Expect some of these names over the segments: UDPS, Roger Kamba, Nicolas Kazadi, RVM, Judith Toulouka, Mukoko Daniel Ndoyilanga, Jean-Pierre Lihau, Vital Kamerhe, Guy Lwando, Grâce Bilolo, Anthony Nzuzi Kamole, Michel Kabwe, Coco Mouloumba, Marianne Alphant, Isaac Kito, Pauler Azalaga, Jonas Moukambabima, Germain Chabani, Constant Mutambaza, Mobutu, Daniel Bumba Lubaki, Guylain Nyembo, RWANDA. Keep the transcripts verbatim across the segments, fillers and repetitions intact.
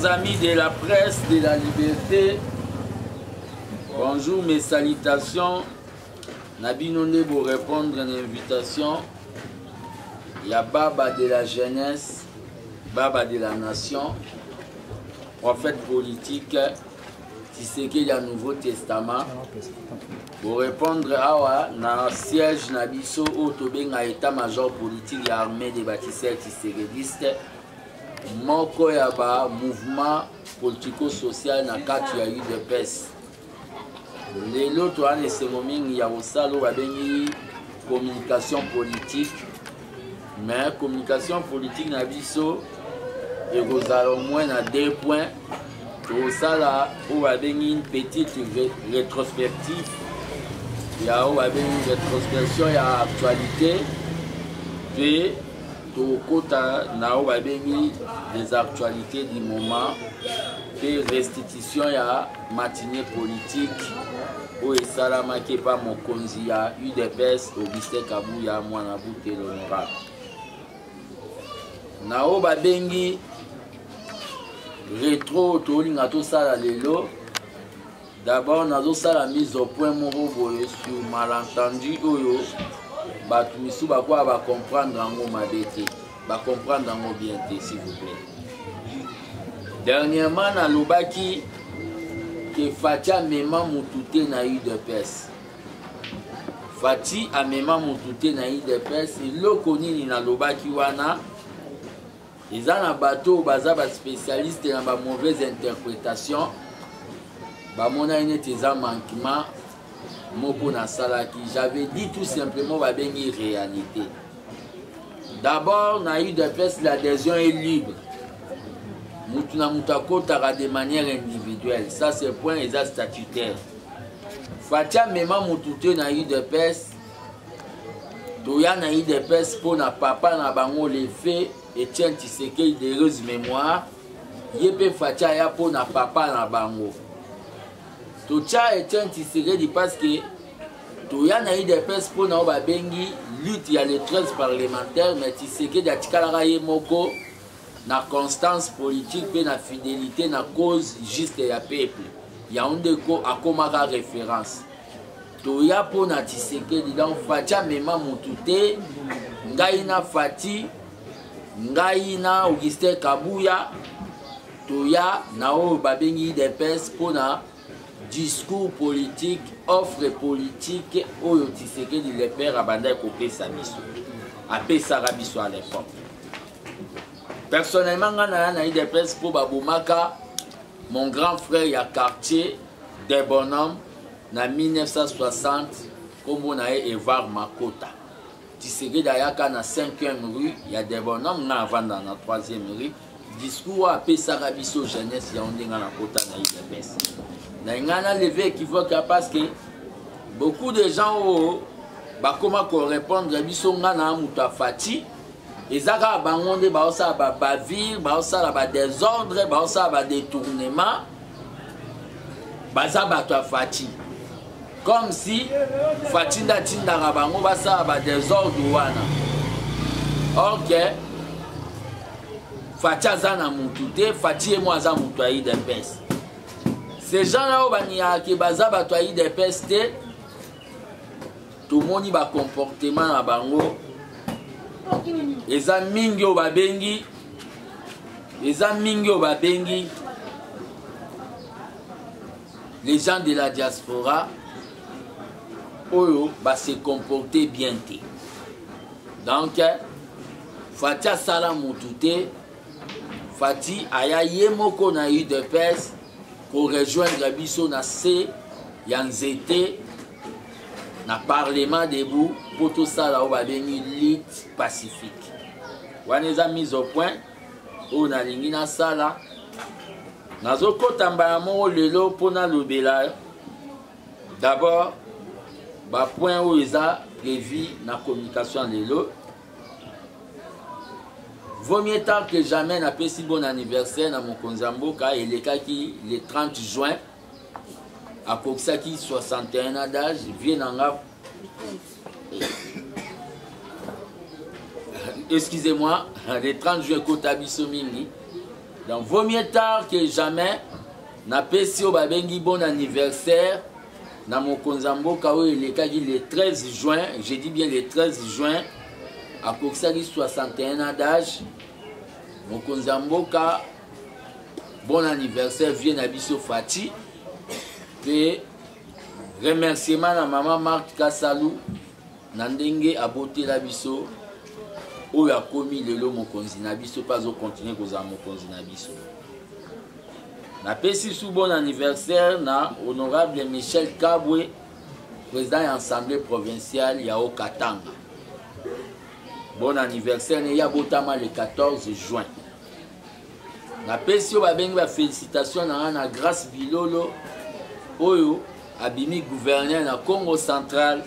chers amis de la presse de la liberté, bonjour, mes salutations. Nabinonde pour répondre à l'invitation. Il y a Baba de la jeunesse, Baba de la nation, prophète politique, si c'est qu'il y a Nouveau Testament. Pour répondre à na siège Nabiso Otobenga état-major politique et armée des bâtisseurs tiséguédistes, Moko Yaba, mouvement politico-social na quatre yahu de peste. Les autres, c'est le moment où il y a une communication politique. Mais la communication politique, il y a au moins deux points. Il y a une petite rétrospective. Il y a une rétrospection, il y a actualité. Puis, il y a des actualités du moment. Puis, restitution, il y a matinée politique. Oui, Salamake pas mon konzia, U D P S, Augustin Kabuya, moi na bouté l'honorable. Nao babengi rétro tolinga to sala lelo. D'abord nazo sala mise au point moro boye sur malentendu oyo. Batu misu ba kwa ba comprendre ngo mabete. Ba comprendre ngo bien té s'il vous plaît. Dernièrement na Lubaki que Fati a même moutouté na eu de peste. Fati a même moutouté na eu de peste. Il l'a connu na Lubaki wana. Ils ont un bateau bazaba spécialiste dans la mauvaise interprétation. Bah mon a une tesa manquement. Moko na salaki. J'avais dit tout simplement va bien y réalité. D'abord na eu de peste l'adhésion est libre. Moutuna Moutakotara de manière individuelle. Ça, c'est le point exact statutaire. Fatia Mema Moutouté n'a eu de peste. Toya n'a eu de peste pour na papa na bango les faits. Et tiens, tu sais qu'il y a des heureuses mémoires. Yépe Fatia ya pour na papa na bango. Toya et tiens, tu sais qu'il parce que Toya n'a eu de peste pour na Obabengi. Lutte, il y a les treize parlementaires. Mais tu sais qu'il y a Tikalara Yemoko. La constance politique et la fidélité na cause juste et à peuple. Il y a un déco à Komara référence. Toya pour na tiseke dedans Fatia Mema Moutouté, Ngaïna Fati, Ngaïna Augustin Kabuya, Toya Nao Babengi de Pes pour na discours politique, offre politique au tiseke de l'épère à Bandai Kopé Samiso. A Pesarabiso à l'époque. Personnellement, j'ai eu des presse pour Baboumaka, mon grand frère, il y a quartier des bonhommes, en mille neuf cent soixante, comme on a eu Evar Makota. Tu sais que d'ailleurs, dans la cinquième rue, il y a des bonhommes, avant dans la troisième rue, discours à Pessarabiso jeunesse, il y a eu des presse. Il y a eu des équivoques parce que beaucoup de gens, comment répondre, ils sont en Fati. Et ça, il y a des désordres, des détournements, des Fati. Comme si Fati n'a pas des désordres. Ok. Fati a des Fati et moi des pestes. Ces gens-là, ils ont des pestes. Tout le monde a un comportement. Les amis au Babengi, les amis au Babengi, les gens de la diaspora, Oyo va se comporter bien. Donc, Fatia Salamoutouté, Fati Aya Yemoko na eu de peste pour rejoindre Bisso na C, Yanzete. Dans le Parlement debout, pour tout ça, là, on va venir lutte pacifique. On a mis au point, on a mis dans ça, là. Dans le côté, on a mis le pour nous. D'abord, le point où ils ont prévu dans la communication de l'eau. Vaut mieux tard que jamais, on a passé bon anniversaire dans mon Konzamboka, et le cas qui, le trente juin, à Koksaki, soixante et un ans d'âge, vient en Afrique. Excusez-moi, les trente juin, Kotabiso Mini, Donc, vaut mieux tard que jamais. Na pesi au babengi bon anniversaire. Na mokonzambo kawe le kagi le treize juin. Je dis bien le treize juin. À Koksali soixante et un ans d'âge. Mokonzambo ka bon anniversaire vient Nabiso Fati. Et remerciement à maman Marthe Kassalou. Nandenge aboté Nabiso. Où a commis le lot mokonzi Nabiso pas au continent koza mokonzi Nabiso. La P C sous bon anniversaire, na honorable Michel Kabwe, président de l'Assemblée provinciale Yao Katanga. Bon anniversaire, il y a le quatorze juin. La P C va bien félicitations à Grâce Bilolo, Oyo, Abimi gouverneur na Congo Central,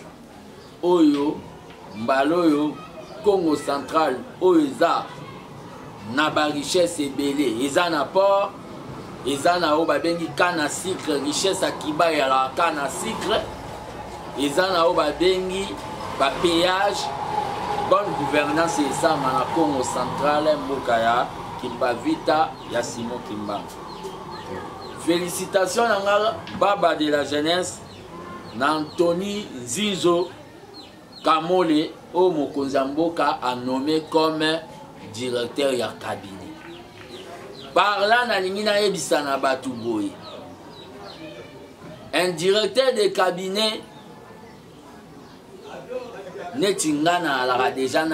Oyo, Mbaloyo, Congo Central, Oyoza, Naba richesse et belé, Eza na port. Ezana o babengi kana sucre richesse akiba ya la kana sucre. Ezana o babengi ba péage bonne gouvernance et ça na Congo central Mbokaya Kimba Vita Yassimo Kimba. Félicitations à Baba de la jeunesse Anthony Nzuzi Kamole au Mokonzamboka a nommé comme directeur ya cabinet. Par là, un directeur de cabinet n'est pas déjà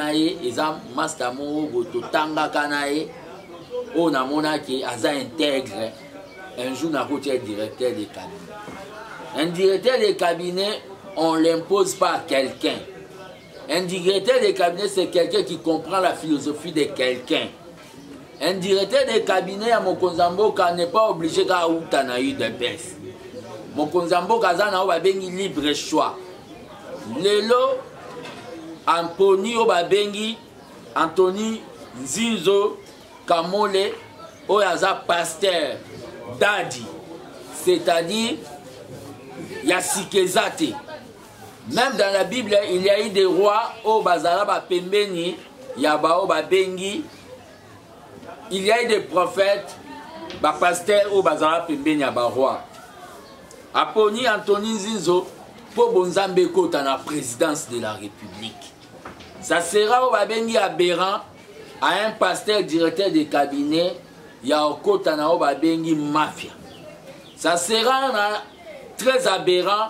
on a intègre un jour na directeur de cabinet. Un directeur de cabinet, on ne l'impose pas à quelqu'un. Un directeur de cabinet, c'est quelqu'un qui comprend la philosophie de quelqu'un. Un directeur de cabinet à Mokonzamboka n'est pas obligé de faire de baisse. Mokonzamboka a un libre choix. Lelo Anthony Obabengi, Anthony Nzuzi Kamole, Oyaza pasteur, Dadi, c'est-à-dire Yasikezate. Même dans la Bible, il y a eu des rois Obazaraba Pembeni, Yaba Obabengi. Il y a eu des prophètes, des pasteurs au Bazara Pembeni à Baroua. Aponi Anthony Nzuzo, pour Bonzambeko, dans la présidence de la République. Ça sera au Babengi aberrant à un pasteur directeur de cabinet, Yaoko Tana au Babengi Mafia. Ça sera très aberrant,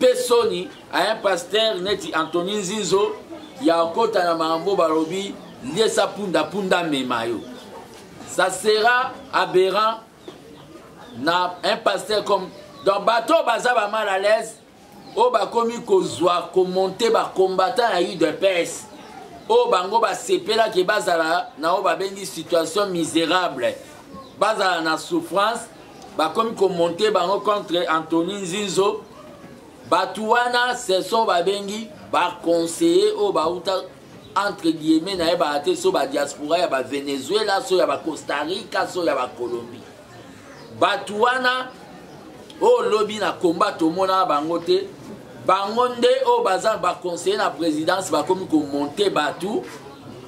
Pessoni, à un pasteur neti Anthony Nzuzo, Yaoko Tana Marambo Barobi, Liesa Punda Punda Memayo. Ça sera aberrant na un pasteur comme dans bateau bazaba mal à l'aise au bakomi kozwa ko monter ba combattant a eu de peste au bango ba sepela ke bazala na o ba bengi situation misérable bazala na souffrance ba komi ko monter bango contre Anthony Nzuzo batuana ce sont ba bengi ba conseiller au bauta entre guillemets, na yeba ate so ba diaspora ya ba Venezuela, so ya ba Costa Rica, so ya ba Colombie. Batuana o lobby na combat to mona bangote, bangonde o bazan ba conseiller na présidence ba komi ko monter batu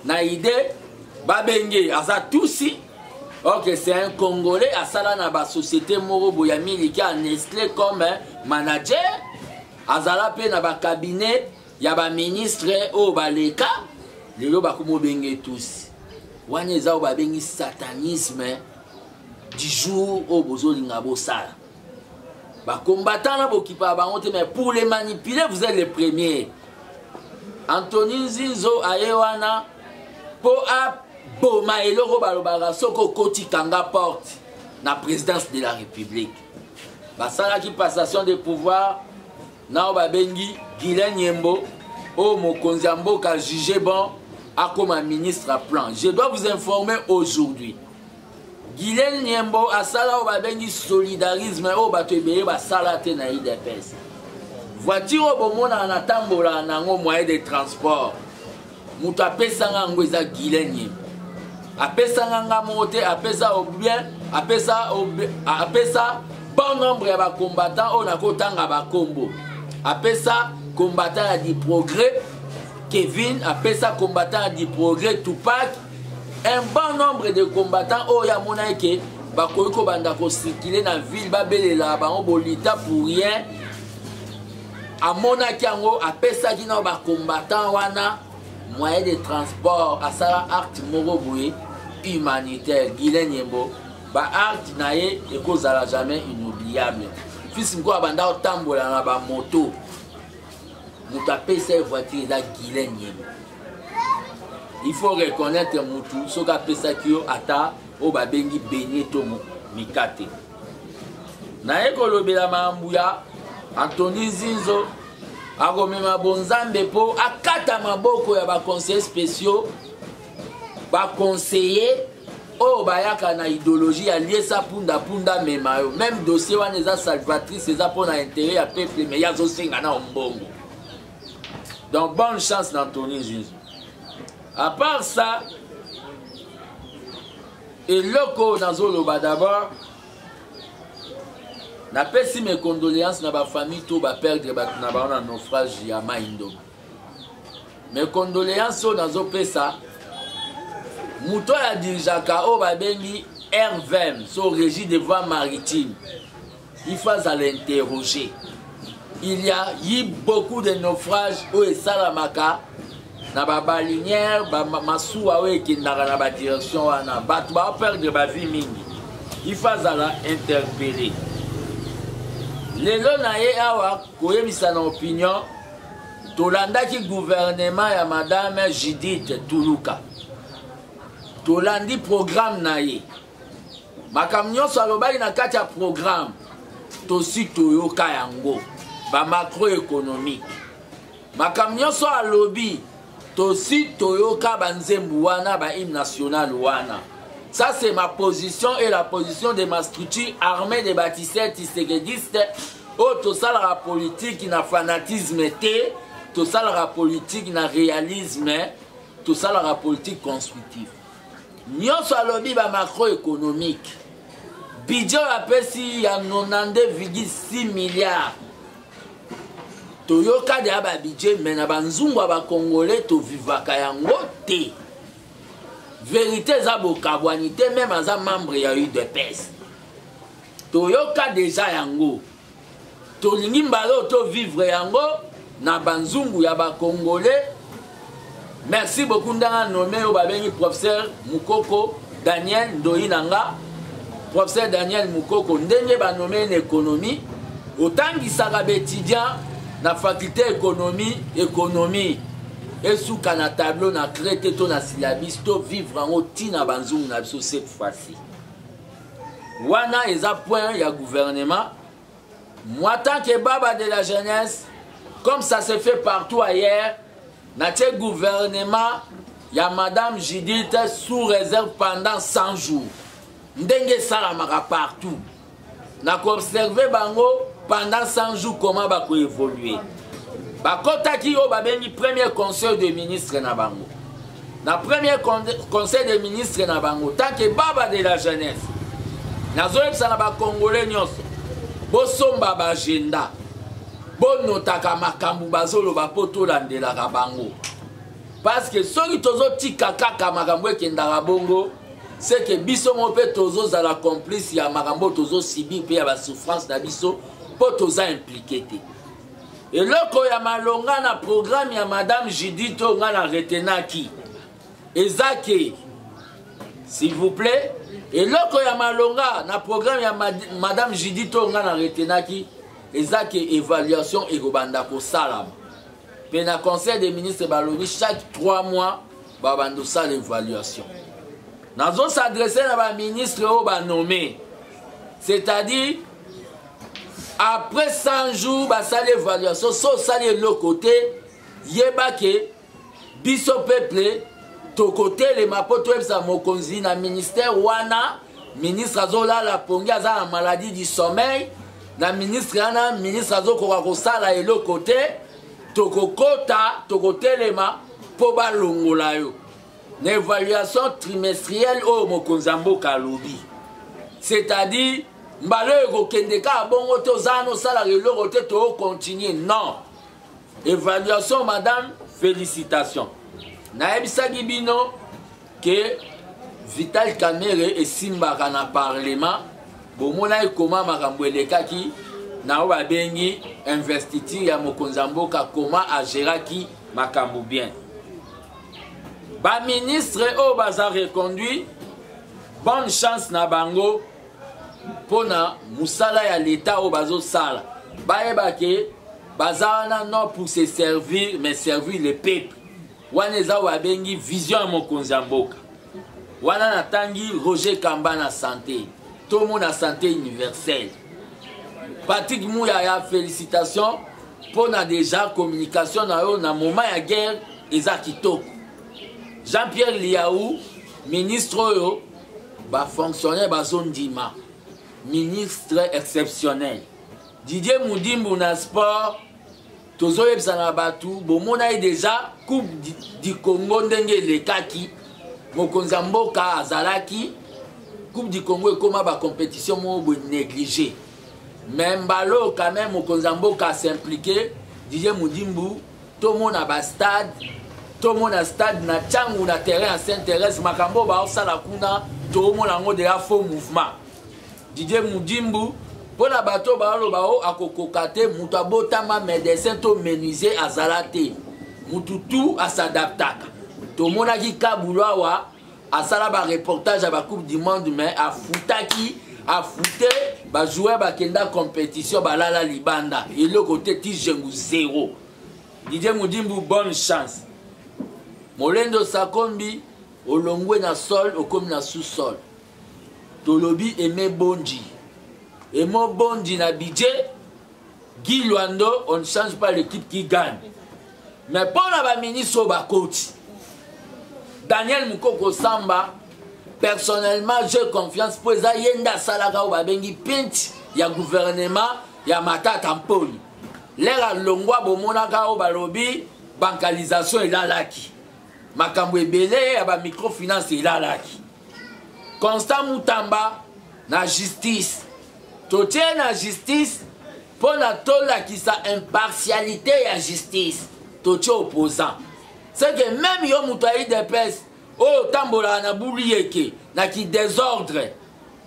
na idée ba benge aza tusi. OK, c'est un Congolais asala na ba société moro boya miliki a Nestlé comme manager, azala pe na ba cabinet ya ba ministre o ba leka. Les gens qui tous. Ils ont le satanisme du jour où ils ont les combattants qui parlent, mais pour les manipuler, vous êtes les premiers. Anthony Nzuzo Ayewana, pour Boma et Loro Balobara, Soko Koti Kanga porte la présidence de la République. La passation de pouvoir, na Babengi, Guylain Nyembo, oh, mon Mokonzambo a jugé bon à comme un ministre à plan. Je dois vous informer aujourd'hui. Guylain Nyembo a sala au babengi solidarisme au batebeye ba salate na idepes. Voiture au bon monde en atambola nango moyen de transport. Muta pesa ngweza Guylain Nyembo. A pesa nganga monte, a pesa au bien, a pesa au a pesa bon nombre ba combattant on a kotanga ba combo. A pesa combattant à du progrès, Kevin, appelle ça combattant à du progrès, Tupac, un bon nombre de combattants au Yamonaïke, Bakoyoko Bandako circulé dans la ville, Babelela, Barobolita pour rien. À Monakiango, à Pesagina, Bak combattant Wana, moyen de transport, à Sara Art Moroboué, humanitaire, Guylain Nyembo, Ba Art Naye, et cause à la jamais inoubliable. Fils Mko Banda au Tambola, la ba moto, Moutapé ses voitures, la Guylain Nyembo. Il faut reconnaître Moutou, Soka Pesakio, Ata, Obabengi Beigné Tomo, Mikate. Naye Kolobela Mambuya, Anthony Zinzo, Agomema Bonzambe po, Akata Maboko ya ba conseil spéciaux, ba conseiller, oh bayaka na idéologie, allié sa punda punda memayo. Même dossier waneza salvatrice, c'est pour l'intérêt à peuple, mais yazo singana mbongo. Donc bonne chance d'Anthony Zinzo. À part ça, et loko dans Zoloba d'abord. Na pesi mes condoléances na ba famille tout ba perdre ba na ba na naufrage ya maindo. Mes condoléances na zo pesa. Muto ya dirijaka o ba bengi R V M, so régie des voies maritimes. Il faut l'interroger. Il y a eu beaucoup de naufrages au Salamaka na ba balinière ba masuwa we ki na ba direction wana ba ba perdre ba vie mingi. Il faut l'interpeller. Les gens qui ont mis en opinion, Tolanda qui gouvernement ya madame Judith Toulouka. Tolandi programme naie. Ma camion saloba ina katia programme. Tosi toyoka yango. Ba macroéconomique. Ma camion so a lobby. Tosi toyoka banzembuana ba hymne national wana. Ça c'est ma position et la position de ma structure armée des bâtisseurs tisségédistes. Oh, tout ça la politique, il y a fanatisme, tout ça la politique, il y a réalisme, tout ça la politique constructive. Nous avons lobby macroéconomique. Bidjo a payé quatre-vingt-douze virgule six milliards. Toyoka de Abba Bidjo, mais nous avons Congolais qui vivent à Kayangote. Vérité zabo kabwanité même à membre ya eu de peste. Toyoka déjà yango. To lingimbalo to vivre yango na banzungu ya ba congolais. Merci beaucoup ndanga nommé au babengi professeur Mukoko Daniel Ndoyilanga. Professeur Daniel Mukoko ndenge ba nommé en économie. Autant qui sera étudiant na faculté économie économie. Et sous le tableau, na créé ton syllabus, to vivre en outil na banzou na biso cette fois-ci. Wana eza point ya gouvernement. Moi tant que baba de la jeunesse, comme ça se fait partout ailleurs, na te gouvernement ya madame Judith sous réserve pendant cent jours. Ndenge salamaka partout. Na ko observer bango pendant cent jours comment ba ko évoluer. Bakota ki yo babengi premier conseil de ministre na bango. Na premier conseil de ministre na bango, tant que baba de la jeunesse. Nazo epsa na ba congolais nyonso. Bo somba ba agenda. Bo notaka makambu bazolo ba poto landela ka bango. Parce que soki tozo tika kaka makambu ekendaka bongo, c'est que biso mo pe tozo za la complice ya makambo tozo sibi pe ya ba souffrance na biso po toza impliqué te. Et loko ya malonga na programme ya madame Judith nga na retenaki. Ezake, s'il vous plaît. Et loko ya malonga na programme ya madame Judith nga na retenaki. Ezake évaluation ekobanda ko salam. Pe na conseil des ministres baloni chaque trois mois ba bando sala évaluation. Nazo s'adresser na ba ministre o ba nommer. C'est-à-dire après cent jours, bah ça l'évaluation, sauf ça les l'autre côté, yéba que biso peuple, ton côté les mapoto ça mokonzi na ministère wana ministre azola la pongi aza la maladie du sommeil, na ministre yana ministre azokora kosala et l'autre côté, ton kokota, ton côté les ma poba longola yo, l'évaluation trimestrielle au mokonzambo kalobi, c'est-à-dire Mbalo Kendeka bongo tozano salari lorote to continue. Non. Évaluation madame, félicitations. Naebisa Gibino que Vital Kamerhe et Simba dans le Parlement, bomona comment maramboueleka ki na wabengi investiture ya mokonzamboka comment agera ki makambu bien. Ba ministre au bazar reconduit, bonne chance na bango pona musala ya l'état au bazo sala. Baeba ke bazana non pour se servir mais servir le peuple. Waneza wabengi vision mokonzamboka. Wana natangi Roger Kamba na santé. Tout le monde a santé universelle. Patrick Mouya, félicitations pour la déjà communication dans le moment de la guerre, Isaac Kito. Jean-Pierre Lihau, ministre, ba fonctionnaire ba zone d'Ima, ministre exceptionnel. Didier Moudimbo na sport, tozo yebsana batou, bon mon a déjà coupe du Congo ndenge le kaki, mokonza mboka azalaki. Coupe du Congo et comment la compétition est négligée. Même Balo, quand même, au Konzambo, qui s'impliqué, Didier Moudimbo, tout le monde a un stade, tout le monde a un stade, na tchangu na terrain, s'intéresse, Makambo, ba osala kuna, tout le monde a déjà faux mouvement. Didier Moudimbo, pour la bateau, Balo, Bao, a kokokate, Moutabo, Tama, médecin, tout menuisier, a zalate, Moutoutou, a s'adaptaka. Tout le monde a dit Kabulawa, à ça là, reportage à la Coupe du Monde, mais à Foutaki, à Fouté, bah jouer bah Kenda compétition, bah là la Libanda. Et le côté Tijengou zéro. Didier Moudimbo, bonne chance. Molendo Sakombi, au Longwe na sol, au Komi na sous-sol. Tolobi aimé Bonji. Aimé Bonji na budget. Guy Lwando, on ne change pas l'équipe qui gagne. Mais pour la ministre, bah coach. Daniel Mukoko Samba, personnellement, j'ai confiance pour les Yenda Salaga ou Babengi Pinti, il y a gouvernement, il y a Mata Tamponi. L'air à Longwa, Bomonaka ou Balobi, bancalisation est là laki. Makambwe Bele, il y a microfinance est là laki. Constant Mutambaza, na justice. Totien na justice, pour la tola qui sa impartialité et la justice. Totien opposant. C'est que même yo moutaï de pèse, oh tambola na bouliyeke, na qui désordre.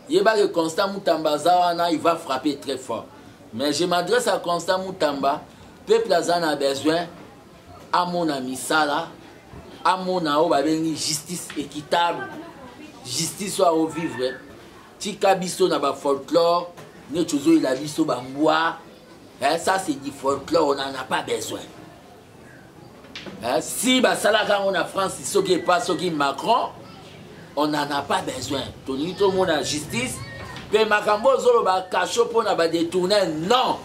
Yeba que Constant Mutambaza, il va frapper très fort. Mais je m'adresse à Constant Mutambaza, peuple azana a besoin, à mon ami Sala, à mon ao babengi justice équitable, justice soit au vivre. Tikabiso na ba folklore, ne chozo il a biso bamboa. Ça c'est du folklore, on n'en a pas besoin. Si Bassalaka on a France, ce qui est pas ce qui est Macron, on n'en a pas besoin. Tout le monde a justice. Mais Macambo Zolo va cacher pour ne pas détourner. Non.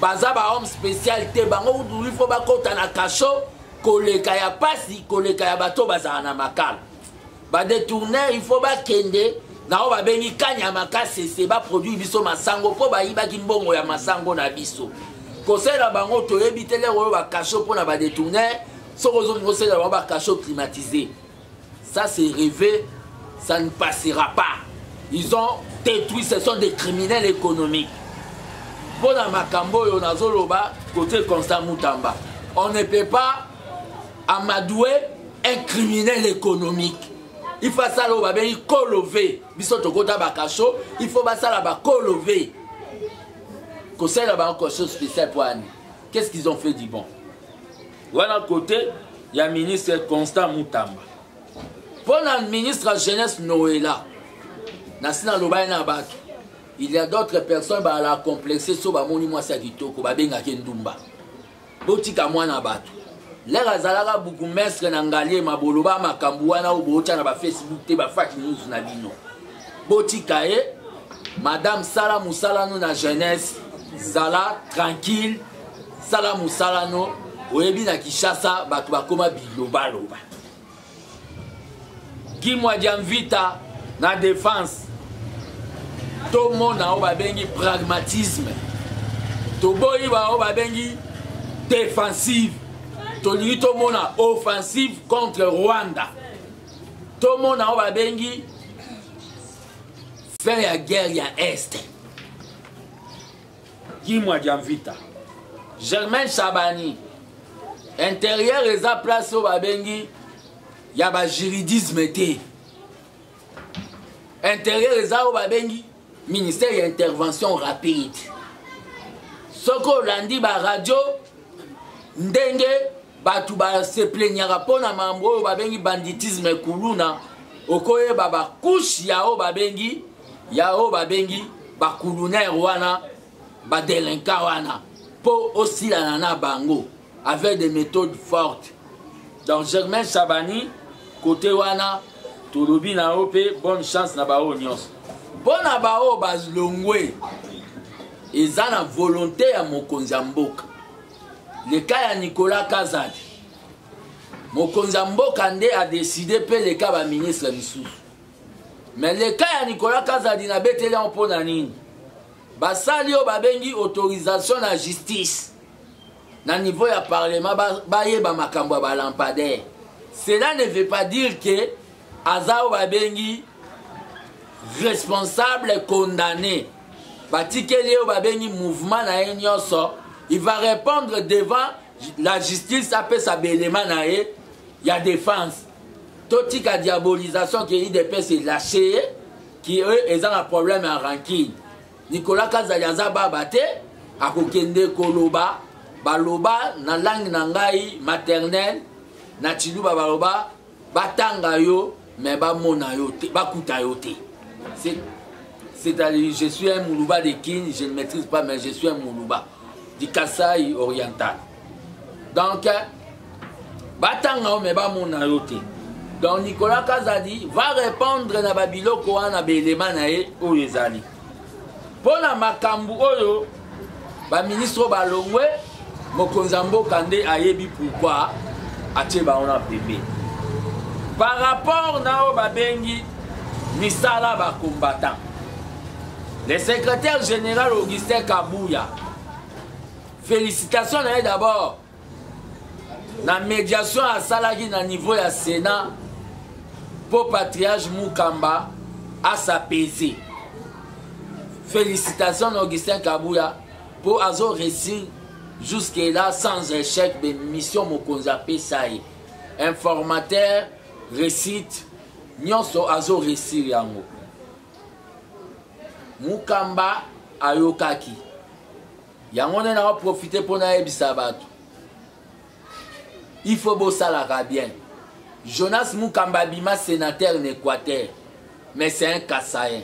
Baza ba homme spécialité. Bango il faut pas qu'on t'en a caché. Koleka ya pasi, koleka ya bato baza na makal. Ba détourner il faut pas kende. Na oba bengi kanya makal c'est c'est ba produit biso masango pour ba iba kimbongo ya masango na biso. Conseil à Bango, tu es habité les rois à cachot pour la détourner, sans raison de conseil à Bango à cachot climatisé. Ça, c'est rêvé, ça ne passera pas. Ils ont détruit, ce sont des criminels économiques. Pour la Macambo et on a Zoloba, côté Constant Mutambaza. On ne peut pas amadouer un criminel économique. Il faut ça, l'oba, ben il colover. Bisous, tu côté à cachot, il faut pas ça là-bas, colover. Conseil là-bas encore chose spéciale pour Annie. Qu'est-ce qu'ils ont fait du bon? Voilà côté, il y a le ministre Constant Mutambaza. Pour le ministre de la jeunesse Noëlla, il y a d'autres personnes qui ont complexé sur le monument Sagito, qui ont été en Kendumba. Les Azalaga, beaucoup de maîtres Nangalier, Maboloba, Makambouana, ou Facebook, qui ont fait news Nabino. Botikae, Madame Sala Moussalano, la jeunesse. Zala, tranquille, Sala Moussalano, Oebi na Kishasa, Batwakoma Biloba Loba. Qui m'a dit Vita, na défense. Tout le monde a bengi pragmatisme. Tout le monde a bengi défensive. Tout le monde a offensive contre Rwanda. Tout le monde a bengi faire la guerre à Est. Dis-moi, Diamvita. Germain Chabani. Intérieur, les a place au Babengi. Il y a un juridisme. Intérieur ezao babengi ministère ya intervention rapide. Soko landi ba radio ndenge batu ba se plaignera pona mambo babengi banditisme kuluna okoye baba kushi yao babengi yao babengi ba kuluna wana ba delinka wana po aussi la nana bango avec des méthodes fortes. Donc Germain Chabani côté wana Touloubi na ope bonne chance na bao nyos. Bon na bao bazlongwe. Eza na volonté ya mokonzi ya mboka. Le cas ya Nicolas Kazadi. Mokonzi ya mboka nde a décidé pe le cas ba ministre misusu. Mais le cas ya Nicolas Kazadi na betele on pona nini. Basali o babengi autorisation na justice. Na niveau ya parlement ba yeba makambo ba lampadaire. Cela ne veut pas dire que Azao babengi responsable condamné. Batikeli babengi mouvement na enyoso. Il va répondre devant la justice après sa béléma na e. Il y a défense. Totika diabolisation qui est I D P c'est lâché qui eux ils ont un problème en ranking. Nicolas Kazaliaza babate akokende koloba baloba na langue na ngai maternelle na chidu babaloba batanga yo. Mais c'est-à-dire je suis un Moulouba de Kin, je ne maîtrise pas, mais je suis un Moulouba du Kasaï oriental. Donc, Batanga, mais pas mon ayoté. Donc, Nicolas Kazadi va répondre na Babilo Koana Belemanae ou les alliés. Pour la Makambu Oyo, le ministre Balongwe, Mokonzambo Kande Ayebi pourquoi Acheba on a bébé. Par rapport nao babengi misala ba combattant. Le secrétaire général Augustin Kabuya. Félicitations d'abord. La médiation à Salagi na niveau ya Sénat pour Patrick Mouya à s'apaiser. Félicitations Augustin Kabuya pour azo réussir jusqu'à là sans échec de mission Mokonza Pesai. Informateur récite nyonso azo récite yango Mukamba ayokaki yango na va profiter pour na ebisa bato il faut bosalaka bien. Jonas Moukambabima sénateur d'Équateur mais c'est un Kasaïen.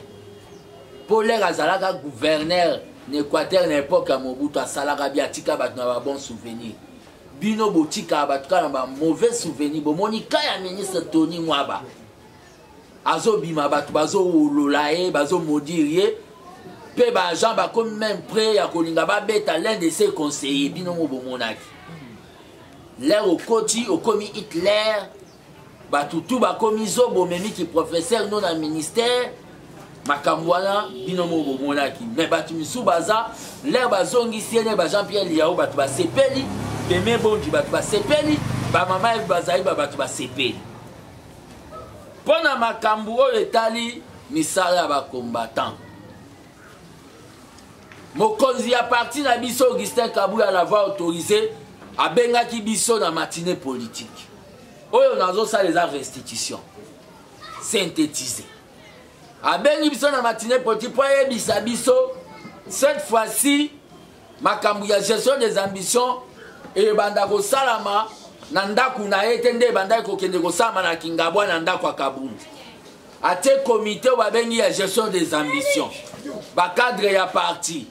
Pauler Azalaga gouverneur d'Équateur n'époque à Mobutu asalaka bien tika bato na bon souvenir. Bino Botika Batka n'a mauvais souvenir. Monika ya ministre Tony Mwaba. Azo Bima Batbazo Lolae, Bazo Modirie, Peba Jean Bako même prêt à Kolingaba Beta l'un de ses conseillers, Bino Mobomonaki. L'air au Koti, au commis Hitler, Batoutou Bakomizo Bomemi qui professeur non à ministère, Makamwana, Bino Mobomonaki. Mais Batumisou Baza, l'air Bazongi Siene, Jean-Pierre Lihau, Batba Sepeli. Mais bon, tu vas sepeli, ba maman et bazaï, ba tu vas sepeli. Pona makambo etali, misala ba combattant. Mokonzi a parti na biso Augustin Kabuya l'avoir autorisé à bengaki biso na matinée politique. Oyo nazo ça les a restitution. Synthétisé. A bengi biso na matinée politique, poye bisa biso, cette fois-ci, makambo ya gestion des ambitions. Et bandako salama nandaku na etende bandako kendeko sama na kingabwa nandaku akabundi. Ate comité wabengi ya gestion des ambitions. Ba cadre ya parti.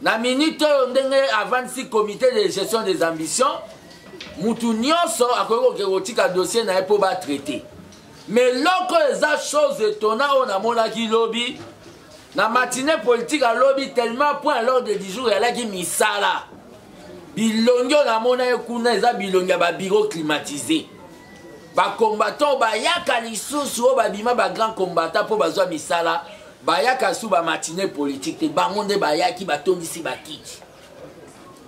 Na minute ndenge avant si comité de gestion des ambitions mutu nyonso akoko kerotika dossier na epo ba traiter. Mais loko eza chose étonnante on a mona ki lobby na matinée politique a lobby tellement point l'ordre du jour elle a ki misala. Bilongyo na mona yekuna eza bilongya ba bureau climatisé. Ba combattant ba yaka lisusu o ba bima ba grand combattant po bazwa misala, ba yaka sou ba matinée politique te bango nde ba yaki ba tondisi ba kiti.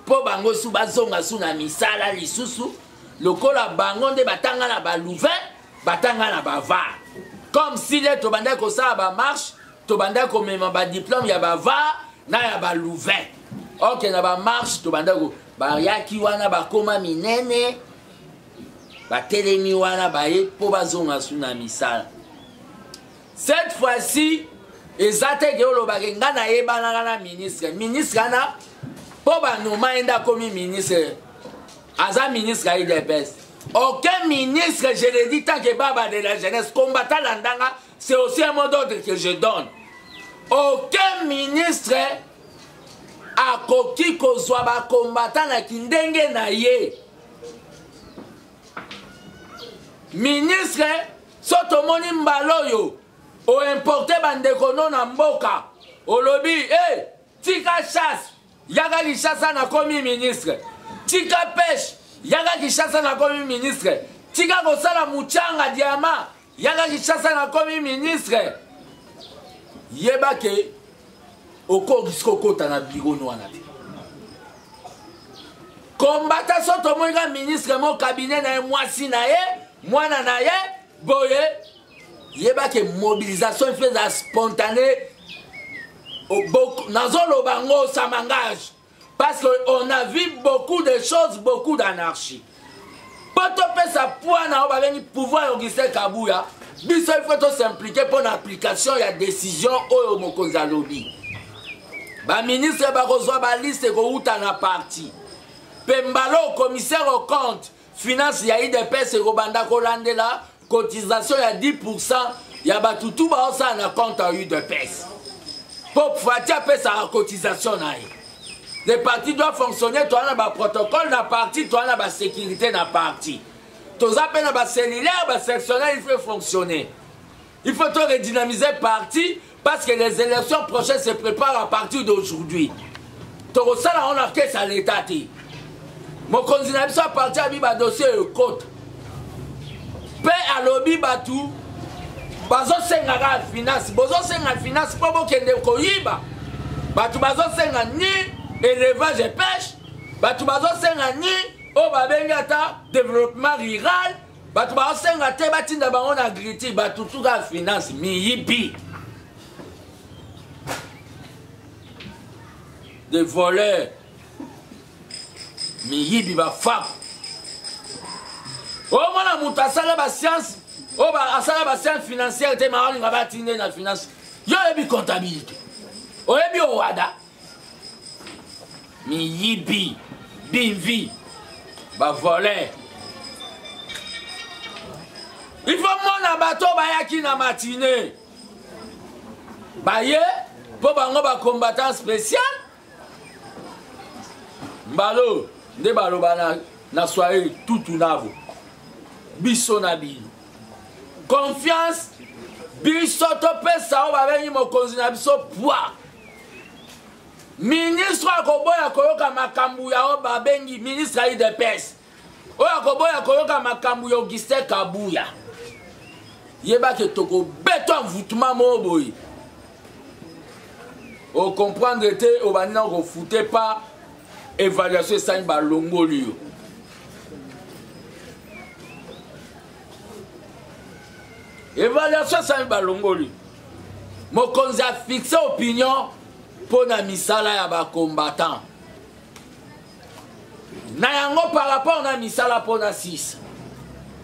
Po bango sou bazonga sou na misala lisusu, lokola bango nde batanga na ba louvain, batanga na ba va. Comme si le to banda ko sa ba marche, to banda ko mema ba diplôme ya ba va, na ya ba louvain. OK na ba marche to banda ko Bariaki wana bakoma minene batelemi wana baye po bazonga suna misala. Cette fois-ci, ils attaquent le ministre. Ministre, il ministre. Aza ministre il dépêche. Aucun ministre, je l'ai dit, tant que Baba de la jeunesse, combattant l'Andanga, c'est aussi un mot d'ordre que je donne. Aucun ministre a coquille qu'on soit combattant la Kindenge Naye. Ministre, Sotomoni Mbaloyo, au importé Bandekono Namboka, au lobby, eh, Tika chasse, Yaga qui chasse n'a commis ministre, Tika pêche. Yaga Kishasa na komi ministre. Tika Gosala Mouchanga Diama. Yaga Kishasa na komi ministre. Yebake. Oko Gisko Kota na Bigono Anabi. Kombata soto mouiga ministre mon cabinet na mwasi na ye. Mwana na ye. Boye. Yebake mobilisation fait spontanée. Nazolo bango sa mangage. Parce qu'on a vu beaucoup de choses, beaucoup d'anarchie. Pour topper sa poigne, on va venir pouvoir Augustin Kabuya. Il faut s'impliquer pour l'application et la décision au Mokonza Lobby. Le ministre va recevoir la liste et la partie. Pembalo, commissaire au compte, finance, il y a eu des pèses et Robanda Kolandela, cotisation, il y a dix pour cent. Il y a tout le monde qui a un compte à eu des pèses. Pour faire la cotisation, les partis doivent fonctionner, toi on a un protocole dans le parti, toi on a la sécurité dans le parti. Tous les appels dans le cellulaire, le sectionnaire, il faut fonctionner. Il faut redynamiser le parti parce que les élections prochaines se préparent à partir d'aujourd'hui. Tout ça, on a fait ça à l'État. Mon candidat est parti à un dossier de côte. Paix à l'objet Batou, Bazosé n'a pas de finance, Bazosé n'a pas de finance, Bobo Kende Koyiba, Batou Bazosé n'a ni. Élevage et pêche, Batoubazo Sengani, Obabengata, développement rural, Batoubazo Sengate, Batinda Baron Agriti, Batoutuga Finance, Miyibi. Des voleurs, Miyibi va fap. Au moins, la moutasala ba science, Oba Asala ba science financière, te marron, il va batiner la finance. Yo ebi comptabilité. O ebi Owada. Mi yibi, bimvi, ba voler. Il faut mon bateau bayaki na matinée. Baye, pour bango ba combattant spécial. Mbalo, de balo bana na soirée tout navo. Biso na bi. Confiance, biso topé sao ba veni mo konzina biso poa. Ministre Akoboya Koyoka Makambuya Oba Bengi, ministre Aïe de Pes. Oya Koboya Koyoka Makambuya Augustin Kabuya. Yeba ke toko béton voutement moboy. O comprendre te Oba Nina ko foute pas évaluation sa ba longolio. Évaluation sa ba longolio. Mo konza fixe opinion. Pour la misala ya ba combattant. Na yango par rapport na misala pour na six.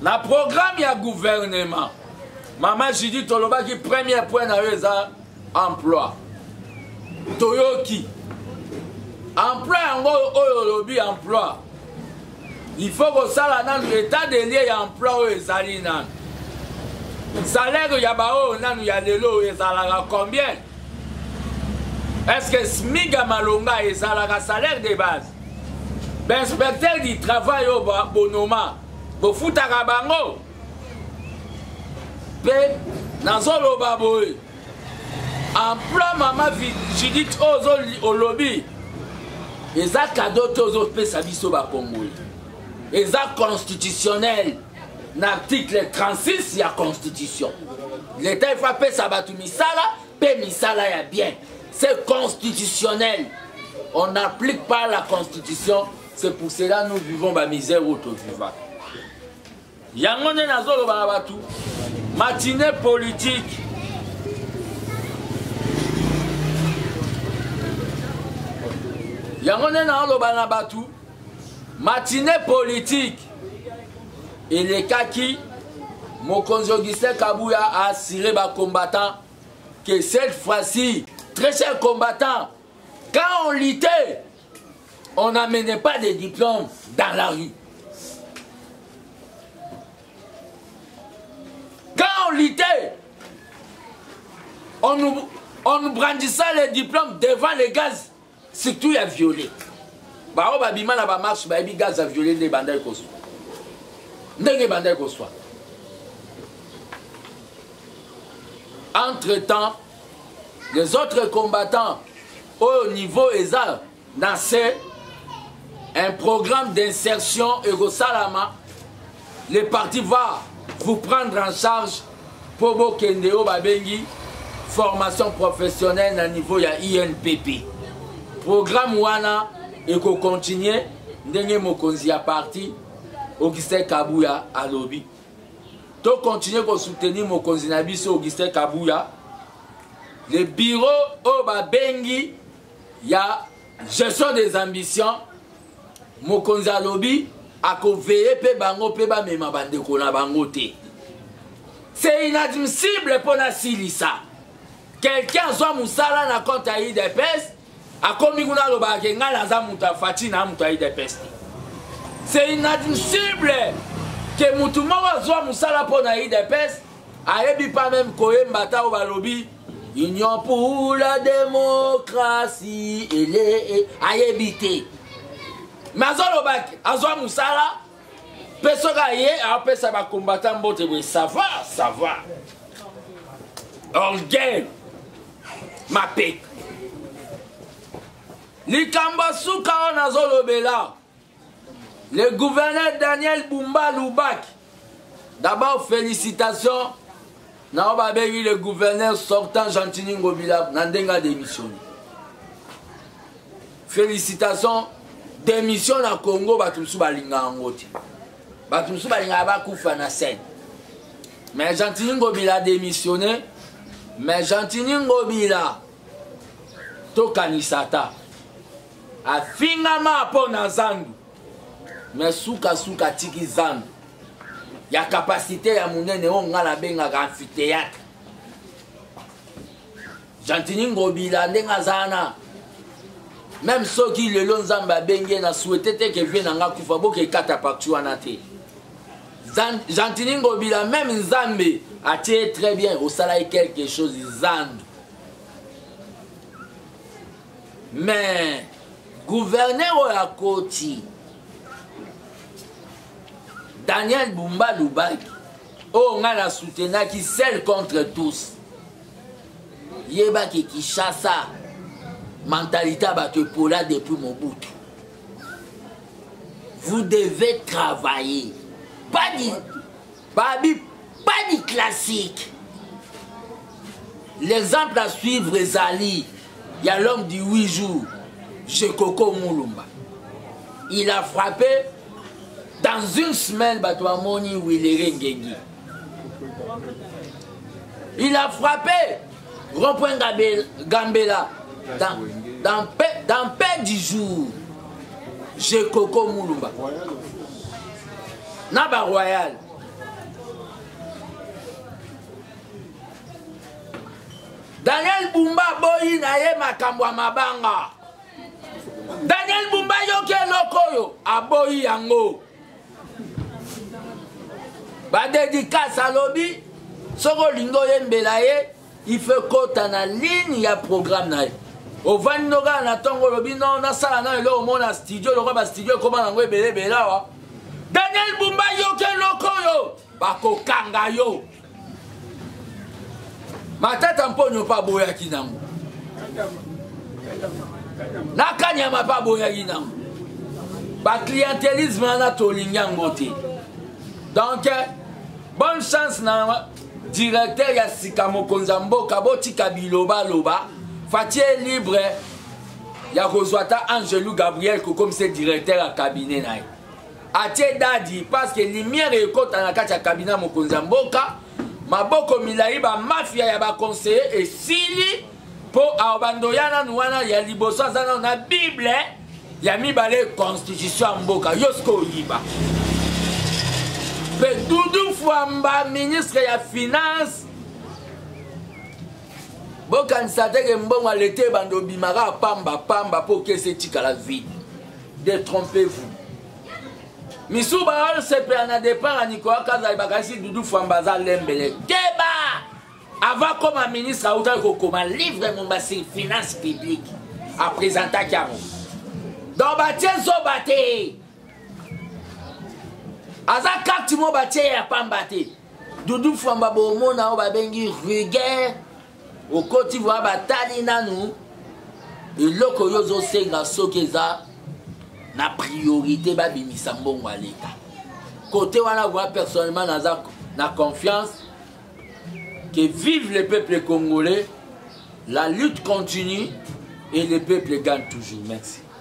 Na programme ya gouvernement. Maman Judith Toloba qui premier point na reza emploi. Toyoki. Emploi yango oyo lobi emploi. Il faut que ça la nan l'état de lié ya emploi oyo ezali nan. Salaire ya ba oyo nan ya lelo ezalaka combien? Est-ce que Smiga Malonga et Salara salaire de base? L'inspecteur du travail au Bonoma, au Futarabango, Nazolo Baboy, emploi Maman Judith Ozoli au lobby, et ça, cadeau Tozo Pesabiso Bakongo. Et ça, constitutionnel, l'article trente-six, il y a constitution. L'État frappé Sabatou Misala, Pé Misala, il y a bien. C'est constitutionnel. On n'applique pas la constitution. C'est pour cela que nous vivons la misère auto-vivante. Yangone Nazolo Barabatu. Matinée politique. Yangone Nazolo Barabatu. Matinée politique. Et les kaki, Mokonzi Augustin Kabuya a assuré ma combattant que cette fois-ci, très chers combattants, quand on luttait, on n'amenait pas de diplômes dans la rue. Quand on luttait, on nous, on nous brandissait les diplômes devant les gaz, surtout il y a violé. Bah, on a dit, la marche, bah, il y a gaz à violer les bandits qu'on soit. Les bandits qu'on soit. Entre-temps, les autres combattants au niveau E S A lançaient un programme d'insertion et au Salama. Le parti va vous prendre en charge pour vos Kendeo Babengi, formation professionnelle à niveau ya I N P P. Programme Wana et qu'on continue, Ndenge Mokonzi a parti, Augustin Kabuya à lobby. Donc continuer à soutenir Mokonzi Nabiso Augustin Kabuya. Le bureau au Babengi, il y a gestion des ambitions. Mokonzi a lobby, a conveillé pe bango pe ba mema bande kona bango te. C'est inadmissible pour la Silissa. Quelqu'un soit Moussala na compte à I D P S, a commis kuna loba kenga na za muta fati na muta I D P S. C'est inadmissible. Que Moutouma soit Moussala pour la I D P S, a ebi pas même koye mbata ou balobi, union pour la démocratie et les a ebité. Mais Azwa Moussala, personne n'a après ça va combattre en botte. Ça va, ça va. Orgueil, ma paix. Likambasuka on Azolobela. Le gouverneur Daniel Bumba Lubaki. D'abord, félicitations. Na babeli le gouverneur sortant Gentilino Ngo-Bila Nandenga démissionné. Félicitations. Démission à Congo, Batumsu Balinga en haut. Batumsu Balinga bakoufa na scène. Mais Gentilino Ngo-Bila démissionné. Mais Gentilino Ngo-Bila, Tokanisata, a finalement pona zangu. Mais souka souka tiki zangu. Ya capacité ya mounene onga la benga amphithéâtre. Gentilino Ngo-Bila ndenga zana. Même ceux qui le long zamba bengue na souhaité que vienne en Akufa bo ke kata partout anate. Gentilino Ngo-Bila même Zambé a tiré très bien au salaire quelque chose Zand. Mais gouverneur au Yakoti Daniel Bumba Lubaki on a la soutena qui seul contre tous. Yeba qui qui chasse mentalité bateau pour là depuis mon bout. Vous devez travailler. Pas du, pas du, pas du classique. L'exemple à suivre est Ali. Il y a l'homme du huit jours, chez Coco Mouloumba. Il a frappé dans une semaine bateau à Moni où il est Rengegi. Il a frappé Rompouin Gambela. Dans peu du jour, j'ai Coco Mouloumba. Naba Royal. Daniel Bumba Boyi naye makambwa mabanga. Daniel Bumba yoke lokoyo aboyi yango. Ba dédicace à lobby, soko lingo yembelaye, il fait kota na ligne ya programme naye. Au Vandoga, on attend le robinot, on a ça, on a studio, le roi studio, comment on a belé belawa. Daniel Bumba yo ke loko yo, bako kanga yo. Ma tête en pône yo pa boya kinango. Na kanya ma pa boya kinango. Ba clientélisme na tolinyangote. Donc, bonne chance na directeur ya Sikamo Konzambo, kaboti kabiloba loba. Fatih est libre. Il y a Angelou Gabriel comme c'est directeur à cabinet. Até Dadi, parce que lumière est côté à la cabinet Mokonzamboka, ma boko milaïba mafia yaba conseiller et sili pour Abandoyana Nouana ya libosa zana na Bible ya mi balé constitution mboka yosko yiba. Petundu Fouamba, ministre de la Finance, bon candidat que mbongo l'été bando bimara pamba pamba pour que c'est tika la vie. Détrompez-vous. Misou baal se perd en départ à Nicolas Kazadi bakasi Doudou Fouambaza lembele. Débat avant comme ministre à outre comme livre mon bassin finance publique à présenter Kamo. Dans bâtien zo bâté. Azak carte mon bâtien à pambaté. Doudou Fouambabo mon na obabengi ruguer. Au côté de la bataille, nous la priorité à l'État. Côté où personnellement la confiance que vive le peuple congolais, la lutte continue et le peuple gagne toujours. Merci.